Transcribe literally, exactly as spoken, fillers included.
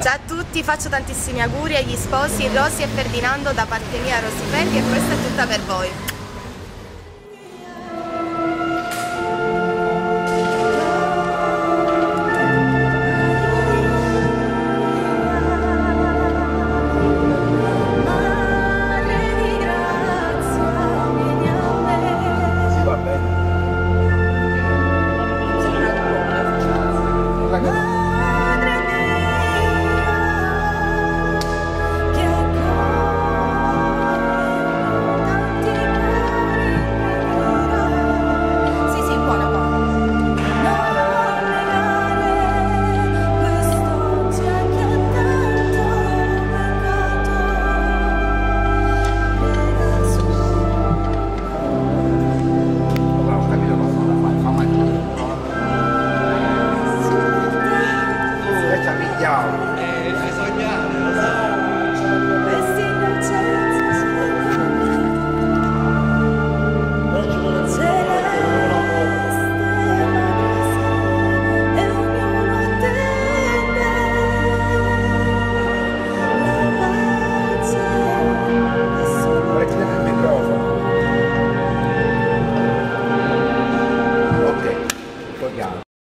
Ciao a tutti, faccio tantissimi auguri agli sposi Rosy e Ferdinando da parte mia Rosy Ferry e questa è tutta per voi. Ciao.